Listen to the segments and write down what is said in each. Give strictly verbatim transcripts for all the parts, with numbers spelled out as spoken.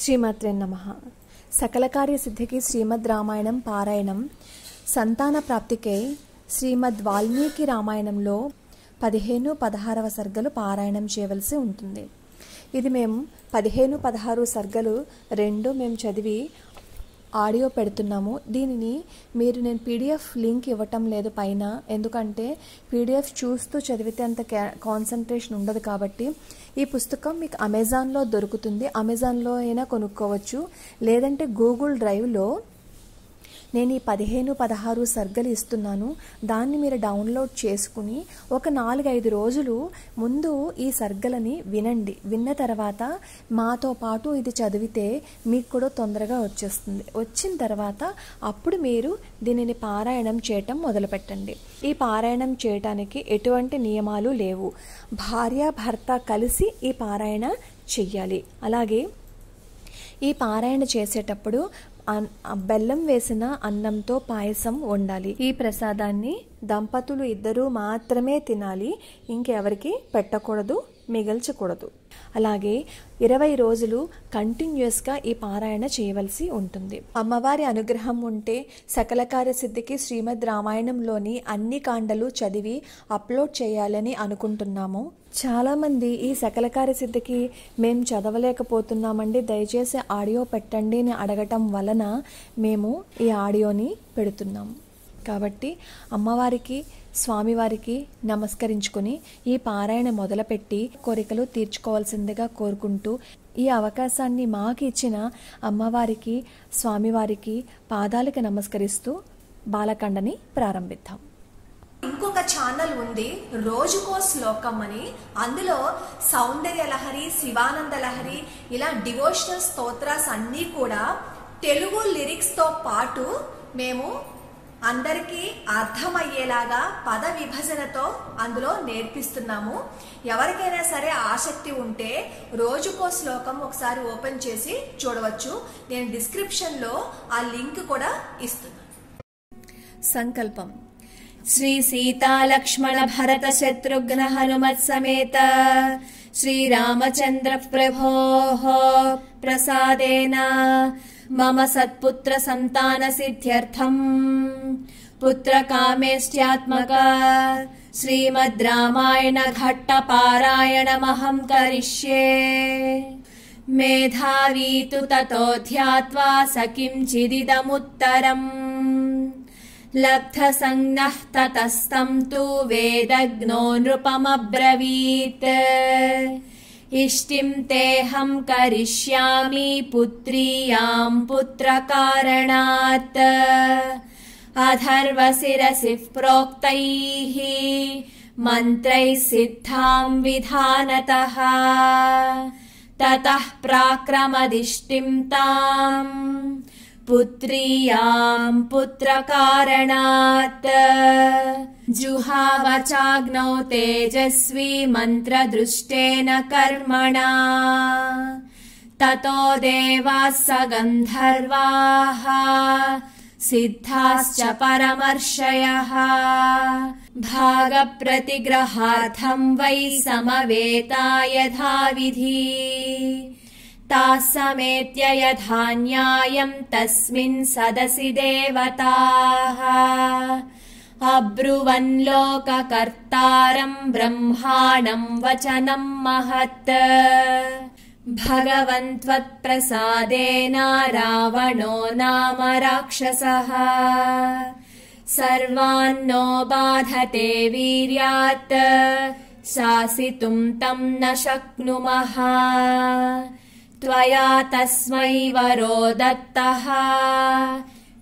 శ్రీమాత్రే నమః. సకల కార్య సిద్ధికి శ్రీమద్ రామాయణం పారాయణం సంతాన ప్రాప్తికై శ్రీమద్ వాల్మీకి రామాయణంలో పదిహేను పదహారవ సర్గలు పారాయణం చేయవలసి ఉంటుంది. ఇది మేము పదిహేను పదహారు సర్గలు రెండు మేము చదివి ఆడియో పెడుతున్నాము. దీనిని మీరు నేను పీడిఎఫ్ లింక్ ఇవ్వటం లేదు పైన, ఎందుకంటే పీడిఎఫ్ చూస్తూ చదివితే అంత కాన్సన్ట్రేషన్ ఉండదు. కాబట్టి ఈ పుస్తకం మీకు అమెజాన్లో దొరుకుతుంది, అమెజాన్లో అయినా కొనుక్కోవచ్చు. లేదంటే గూగుల్ డ్రైవ్లో నేను ఈ పదిహేను పదహారు సర్గలు ఇస్తున్నాను, దాన్ని మీరు డౌన్లోడ్ చేసుకుని ఒక నాలుగైదు రోజులు ముందు ఈ సర్గలని వినండి. విన్న తర్వాత మాతో పాటు ఇది చదివితే మీకు కూడా తొందరగా వచ్చేస్తుంది. వచ్చిన తర్వాత అప్పుడు మీరు దీనిని పారాయణం చేయటం మొదలుపెట్టండి. ఈ పారాయణం చేయటానికి ఎటువంటి నియమాలు లేవు. భార్య భర్త కలిసి ఈ పారాయణ చెయ్యాలి. అలాగే ఈ పారాయణ చేసేటప్పుడు బెల్లం వేసిన అన్నంతో పాయసం వండాలి. ఈ ప్రసాదాన్ని దంపతులు ఇద్దరూ మాత్రమే తినాలి, ఇంకెవరికి పెట్టకూడదు, మిగల్చకూడదు. అలాగే ఇరవై రోజులు కంటిన్యూస్గా ఈ పారాయణ చేయవలసి ఉంటుంది. అమ్మవారి అనుగ్రహం ఉంటే సకల కార్య సిద్ధికి శ్రీమద్ రామాయణంలోని అన్ని కాండలు చదివి అప్లోడ్ చేయాలని అనుకుంటున్నాము. చాలామంది ఈ సకల కార్య సిద్ధికి మేము చదవలేకపోతున్నామండి, దయచేసి ఆడియో పెట్టండి అని అడగటం వలన మేము ఈ ఆడియోని పెడుతున్నాము. కాబట్టి అమ్మవారికి స్వామివారికి నమస్కరించుకుని ఈ పారాయణ మొదలుపెట్టి కోరికలు తీర్చుకోవాల్సిందిగా కోరుకుంటూ, ఈ అవకాశాన్ని మాకు ఇచ్చిన అమ్మవారికి స్వామివారికి పాదాలకు నమస్కరిస్తూ బాలకాండని ప్రారంభిద్దాం. ఇంకొక ఛానల్ ఉంది రోజుకో శ్లోకం అని, అందులో సౌందర్య లహరి, శివానంద లహరి ఇలా డివోషనల్ స్తోత్రాస్ అన్నీ కూడా తెలుగు లిరిక్స్తో పాటు మేము అందరికీ అర్థమయ్యేలాగా పద విభజనతో అందులో నేర్పిస్తున్నాము. ఎవరికైనా సరే ఆసక్తి ఉంటే రోజుకో శ్లోకం ఒకసారి ఓపెన్ చేసి చూడవచ్చు. నేను డిస్క్రిప్షన్లో ఆ లింక్ కూడా ఇస్తున్నాను. సంకల్పం. శ్రీ సీతా లక్ష్మణ భరత శత్రుఘ్న హనుమత్ సమేత శ్రీరామచంద్ర ప్రభో ప్రసాదేన మమ సత్పుత్ర సంతాన సిద్ధ్యర్థం పుత్రకామేష్ట్యాత్మక శ్రీమద్ రామాయణ ఘట్ట పారాయణమహం కరిష్యే. మేధావీ తు తతో ధ్యాత్వా సకించిదిదముత్తరం లబ్ధ సంజ్ఞః తతస్తం తు వేదజ్ఞో నృపమబ్రవీత్ ఇష్టిం తేహం కరిష్యామి పుత్రీయాం పుత్రకారణాత్ అధర్వ శిరసి ప్రోక్తైః మంత్రైః సిద్ధాం విధానతః తతః ప్రాక్రమదిష్టిం తాం పుత్రీయాం పుత్రకారణాత్ జుహావచాగ్నౌ తేజస్వీ మంత్రదృష్టేన కర్మణా తతో దేవాః సగంధర్వాః సిద్ధాశ్చ పరమర్షయః భాగప్రతిగ్రహార్థం వై సమవేతాయ ధావిధి తాస్సమేత్య యథా న్యాయం తస్మిన్ సదసి దేవతాః అబ్రువన్ లోకకర్తారం బ్రహ్మాణం వచనం మహత్ భగవన్ త్వత్ప్రసాదేన రావణో నామ రాక్షసః సర్వాన్నో బాధతే వీర్యాత్ శాసితుం తం న శక్నుమః త్వయా తస్మై వరో దత్తః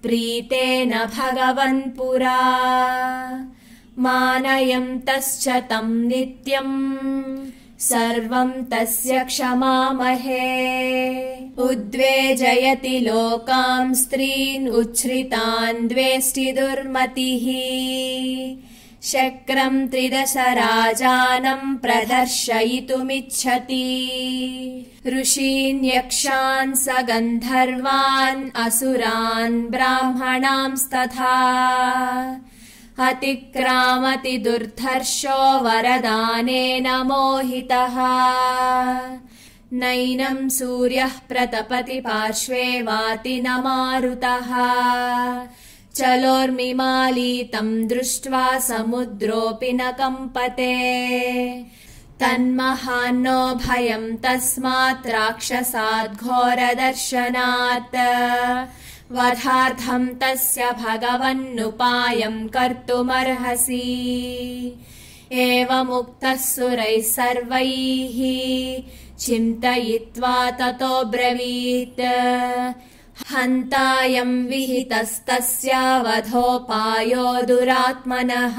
ప్రీతేన భగవన్ పురా మానయం తస్య తం నిత్యం సర్వం తస్య క్షమామహే. ఉద్వేజయతి లోకాం స్త్రీన్ ఉచ్ఛ్రితాన్ ద్వేష్టి దుర్మతిః శక్రం త్రిదశ రాజానం ప్రదర్శయితుమిచ్చతి ఋషీన్ యక్షాన్ సగంధర్వాన్ అసురాన్ బ్రాహ్మణాంస్తథా అతిక్రామతి దుర్ధర్షో వరదానేన మోహితః नैनं सूर्यः प्रतपति पार्श्वे वातिनमारुतः चलोर्मिमालीतं दृष्ट्वा समुद्रोऽपि न कम्पते तन्महान्नो भयं तस्मात् राक्षसाद् घोरदर्शनात् वधार्थं तस्य भगवन्नुपायं कर्तुमर्हसि एवमुक्तः सुरैः सर्वैः चिन्तयित्वा ततो ब्रवीत् हन्तायं विहितस्तस्य वधोपायो दुरात्मनः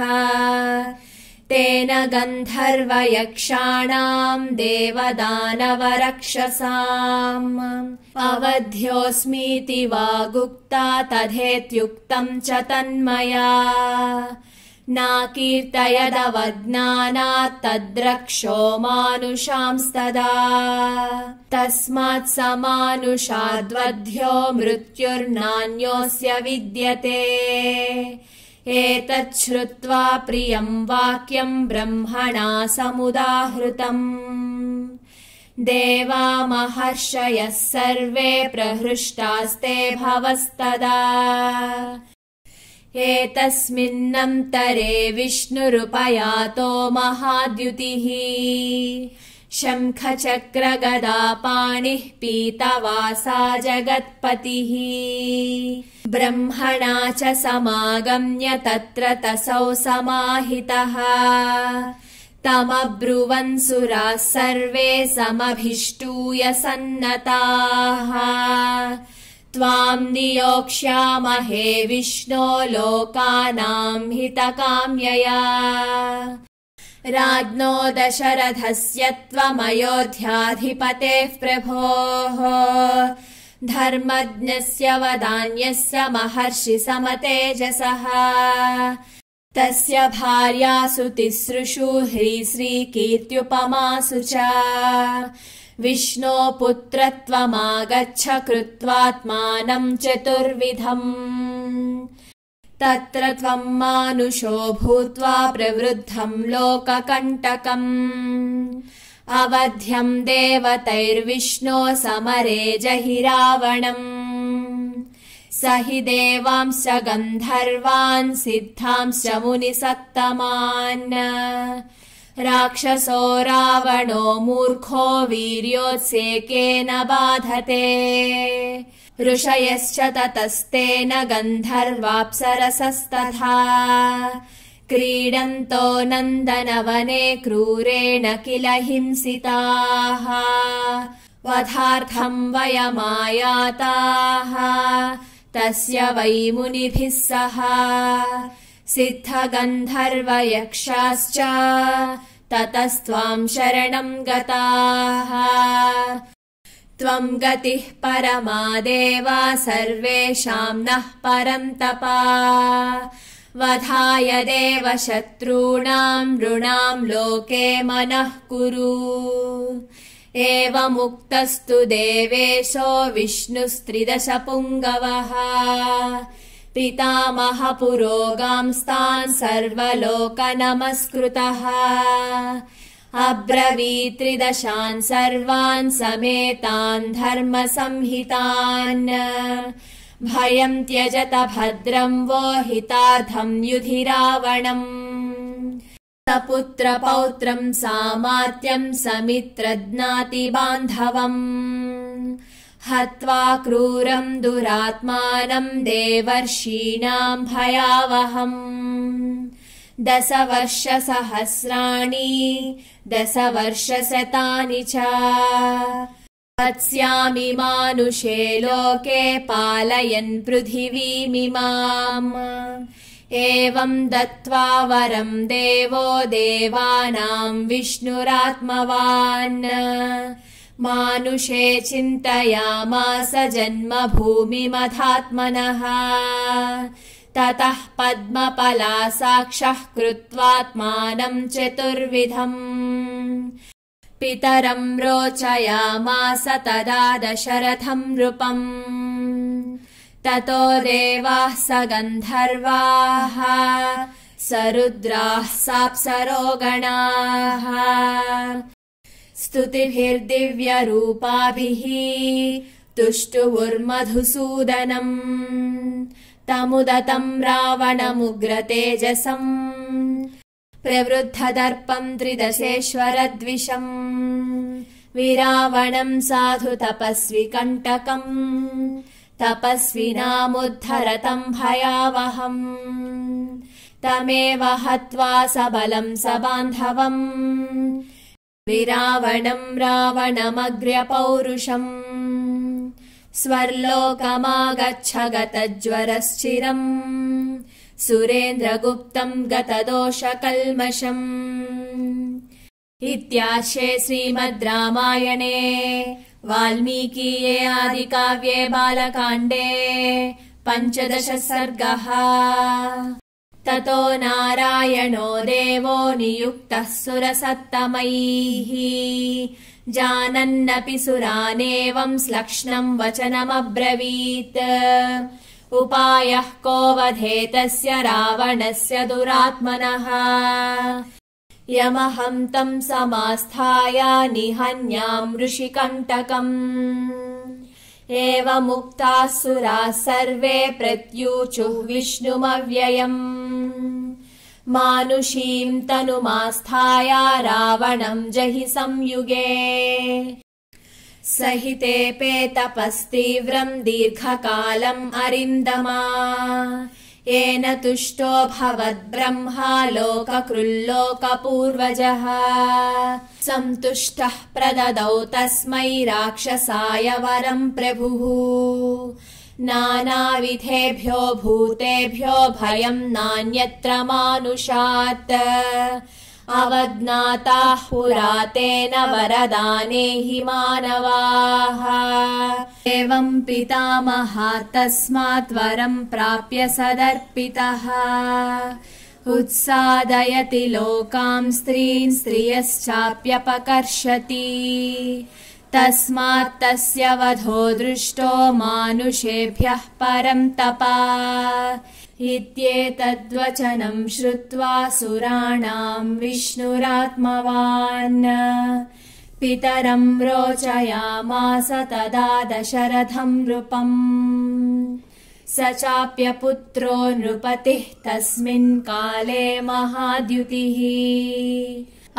तेन गन्धर्वयक्षाणां देवदानवरक्षसाम् अवध्योऽस्मीति वा गुप्ता तथेत्युक्तं च तन्मया नाकीर्तयदवज्ञानात् तद्रक्षो मानुषांस्तदा तस्मात् समानुषाद्वध्यो मृत्युर्नान्योऽस्य विद्यते एतच्छ्रुत्वा प्रियं वाक्यं ब्रह्मणा समुदाहृतम् देवा महर्षयः सर्वे प्रहृष्टास्ते भवस्तदा एतस्मिन्नन्तरे विष्णुरुपयातो महाद्युतिः शङ्खचक्रगदापाणिः पीतवासा जगत्पतिः ब्रह्मणा च समागम्य तत्र तसौ समाहितः तमब्रुवन् सुराः सर्वे समभिष्टूय सन्नताः त्वां नियोक्ष्यामहे विष्णो लोकानां हितकाम्यया राज्ञो दशरथस्य त्वमयोध्याधिपतेः प्रभोः धर्मज्ञस्य वदान्यस्य महर्षि समतेजसः तस्य भार्यासु तिसृषु ह्रीश्रीकीर्त्युपमासु च विष्णो पुत्रत्वमागच्छ कृत्वात्मानं चतुर्विधम् तत्र त्वं मानुषो भूत्वा प्रवृद्धं लोककण्टकम् अवध्यं देवतैर्विष्णो समरे जहि रावणम् स हि देवांश्च गन्धर्वान् सिद्धांश्च मुनिसत्तमान् राक्षसो रावणो मूर्खो वीर्योत्सेकेन बाधते ऋषयश्च ततस्तेन गन्धर्वाप्सरसस्तथा क्रीडन्तो नन्दनवने क्रूरेण किल हिंसिताः वधार्थं वयमायाताः तस्य वै मुनिभिः सह सिद्धगन्धर्वयक्षाश्च ततस्त्वां शरणं गताः त्वं गतिः परमा देवा सर्वेषां नः परन्तपा वधाय देव शत्रूणां नृणां लोके मनः कुरु एवमुक्तस्तु देवेशो विष्णुस्त्रिदश पुङ्गवः पितामह पुरोगांस्तान् सर्वलोक नमस्कृतः अब्रवीत् त्रिदशान् सर्वान् समेतान् धर्मसंहितान् भयं त्यजत भद्रं वो हितार्थं युधि रावणम् सपुत्र पौत्रं सामात्यं समित्रज्ञाति बान्धवम् हत्वा क्रूरं दुरात्मानं देवर्षीणां भयावहम् दशवर्षसहस्राणि दशवर्षशतानि च वत्स्यामि मानुषे लोके पालयन् पृथिवीमिमाम् एवं दत्त्वा वरं देवो देवानां विष्णुरात्मवान् मानुषे चिन्तयामास जन्मभूमिमधात्मनः ततः पद्मपलासाक्षः कृत्वात्मानं चतुर्विधम् पितरं रोचयामास तदा दशरथं नृपम् ततो देवाः स गन्धर्वाः स रुद्राः साप्सरो गणाः स्तुतिर्दिव्यरूपाभिः तुष्टुर्मधुसूदनम् तमुदतं रावणमुग्रतेजसं प्रवृद्धदर्पं त्रिदशेश्वरद्विषम् विरावणं साधु तपस्वी कंटकं तपस्विनामुद्धरतं भयावहम् तमेव हत्वा सबलं सबान्धवम् विरावणं रावणमग्र्यपौरुषम् स्वर्लोकमागच्छ गतज्वरश्चिरं सुरेन्द्रगुप्तं गतदोषकल्मषम् इत्याशे श्रीमद् रामायणे वाल्मीकिये आदिकाव्ये बालकाण्डे पञ्चदशः सर्गः। ततो नारायणो देवो नियुक्तः सुरसत्तमैः जानन्नपि सुरानेवं श्लक्ष्णं वचनमब्रवीत्। उपायः को वधेतस्य रावणस्य दुरात्मनः। यमहं तं समास्थाय निहन्यामृषिकण्टकम्। एवमुक्ताः सुराः सर्वे प्रत्यूचुः विष्णुमव्ययम्। मानुषीं तनुमास्थाय रावणं जहि संयुगे। सहिते पे तपस्तीव्रं दीर्घकालम् अरिन्दमा। येन तुष्टो भवद्ब्रह्मा लोककृल्लोकपूर्वजः। सन्तुष्टः प्रददौ तस्मै राक्षसाय वरं प्रभुः। नानाविधेभ्यो भूतेभ्यो भयं नान्यत्र मानुषात्। अवज्ञाताः पुरा तेन वरदानेहि मानवाः। एवं पितामहः तस्मात् वरं प्राप्य सदर्पितः। उत्सादयति लोकां स्त्रीन् स्त्रियश्चाप्यपकर्षति। तस्मात् तस्य वधो दृष्टो मानुषेभ्यः परं तपा। इत्येतद्वचनं श्रुत्वा सुराणां विष्णुरात्मवान् पितरं रोचयामास तदा दशरथं नृपम्। स चाप्य पुत्रो नृपतिः तस्मिन् काले महाद्युतिः।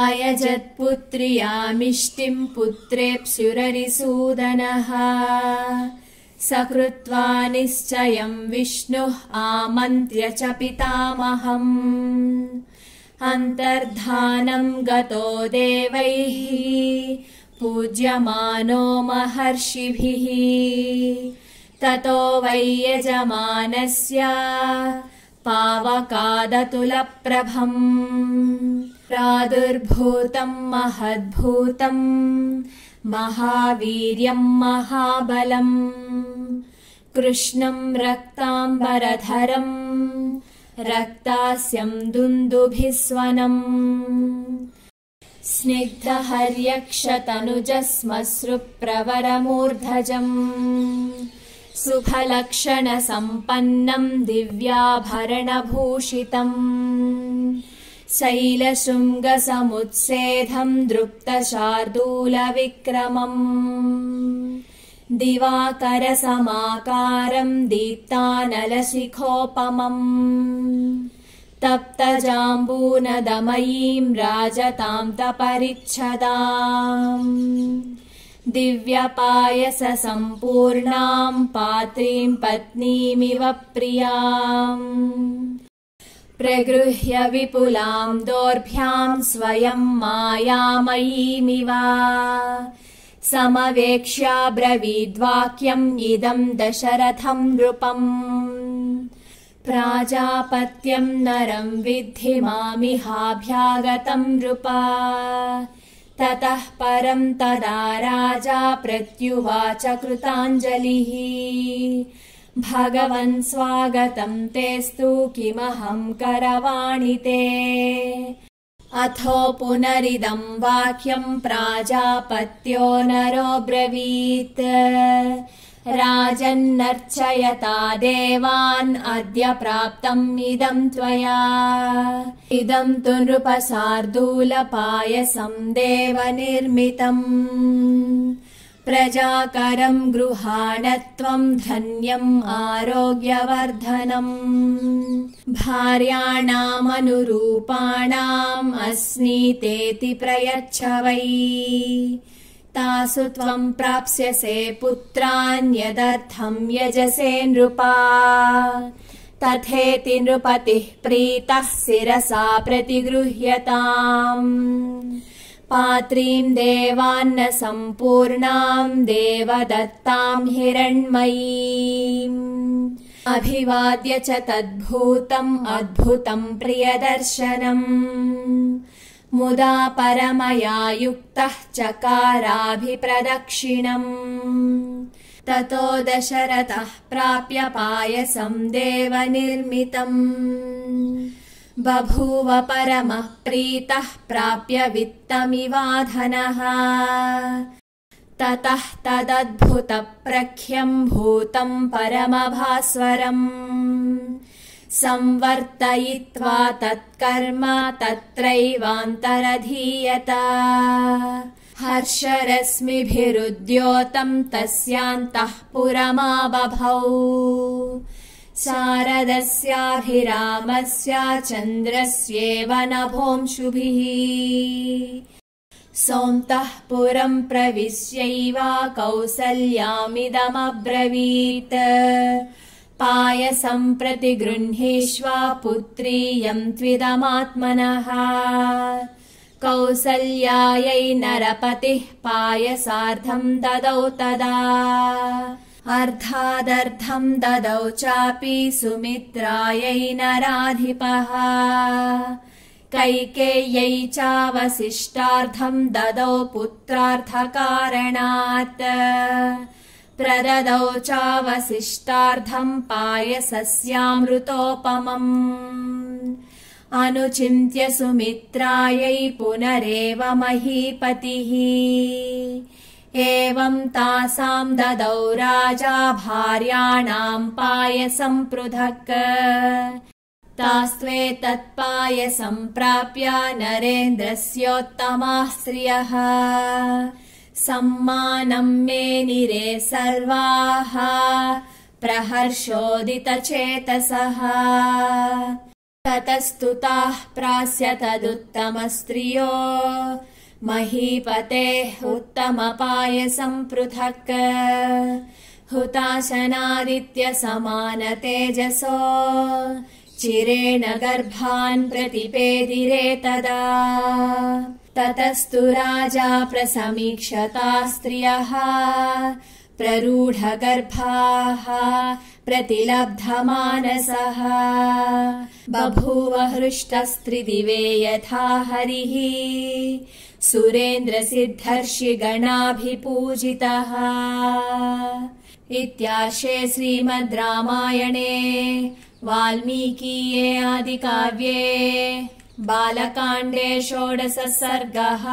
अयजत्पुत्र्यामिष्टिं पुत्रेऽप्युररिसूदनः। सकृत्वा निश्चयं विष्णुः आमन्त्र्य च पितामहम्। अन्तर्धानं गतो देवैः पूज्यमानो महर्षिभिः। ततो वै यजमानस्य पावकादतुलप्रभम्। प्रादुर्भूतं महद्भूतम् महावीर्यं महाबलम्। कृष्णं रक्ताम्बरधरं रक्तास्यं दुन्दुभिस्वनम्। स्निग्धहर्यक्षतनुजस्मश्रुप्रवरमूर्धजम् सुफलक्षणसम्पन्नं दिव्याभरणभूषितम्। शैलशृङ्गसमुत्सेधं दृप्तशार्दूलविक्रमम्। दिवाकरसमाकारं दीप्तानलशिखोपमम्। तप्तजाम्बूनदमयीं राजतां तपरिच्छदाम्। दिव्यपायससम्पूर्णां पात्रीं पत्नीमिव प्रियाम्। प्रगृह्य विपुलां दोर्भ्यां स्वयं मायामयीमिव समवेक्ष्या ब्रवीद्वाक्यम् इदं दशरथं नृपम्। प्राजापत्यं नरं विद्धि मामिहाभ्यागतं नृप। ततः परं तदा राजा प्रत्युवाच कृताञ्जलिः। भगवन् स्वागतं तेस्तु किमहं करवाणि ते। अथो पुनरिदं वाक्यं प्राजापत्यो नरो ब्रवीत्। राजन्नर्चयता देवान् अद्य प्राप्तम् इदं त्वया। इदं तु नृपशार्दूलपायसं देवनिर्मितम्। प्रजाकरं गृहाणत्वं धन्यम् आरोग्यवर्धनम्। भार्याणामनुरूपाणाम् अस्नीतेति प्रयच्छ वै। तासु त्वं प्राप्स्यसे पुत्रान्यदर्थं यजसे नृपा। तथेति नृपतिः प्रीतः शिरसा प्रतिगृह्यताम्। पात्रीं देवान्न सम्पूर्णां देवदत्तां हिरण्मयीम्। अभिवाद्य च तद्भूतम् अद्भुतं प्रियदर्शनम्। मुदा परमया युक्तः चकाराभिप्रदक्षिणम्। ततो दशरथः प्राप्य पायसं देवनिर्मितम्। बभूव परमः प्रीतः प्राप्य वित्तमिवाधनः। ततः तदद्भुतप्रख्यं भूतं परमभास्वरम्। संवर्तयित्वा तत्कर्म तत्रैवान्तरधीयत। हर्षरश्मिभिरुद्योतं तस्यान्तः पुरमाबभौ। शारदस्याभिरामस्य चन्द्रस्येव नभोंशुभिः। सौन्तः पुरं प्रविश्यैव कौसल्यामिदमब्रवीत्। पायसं प्रति गृह्णीष्व पुत्रीयं त्विदमात्मनः। कौसल्यायै नरपतिः पायसार्धं ददौ तदा। अर्धादर्धं ददौ चापि सुमित्रायै नराधिपः। कैकेय्यै चावशिष्टार्धं ददौ पुत्रार्थकारणात्। प्रददौ चावशिष्टार्धं पायसस्यामृतोपमम्। अनुचिन्त्य सुमित्रायै पुनरेव महीपतिः। एवं तासां ददौ राजा भार्याणां पायसं पृथक्। तास्त्वेतत्पायसं प्राप्य नरेन्द्रस्योत्तमाः श्रियः। सम्मानं मे निरे सर्वाः प्रहर्षोदितचेतसः। ततस्तुताः प्रास्य तदुत्तमस्त्रियो महीपतेः उत्तमपायसं पृथक्। हुताशनादित्यसमानतेजसो चिरेण गर्भान् प्रतिपेदिरे तदा। ततस्तु राजा प्रसमीक्षता स्त्रियः प्ररूढगर्भाः प्रतिलब्धमानसः। बभूव हृष्टस्त्रिदिवे यथा हरिः सुरेन्द्रसिद्धर्षिगणाभिपूजितः। इत्यार्षे श्रीमद् रामायणे वाल्मीकीये आदिकाव्ये बालकाण्डे षोडशः सर्गः।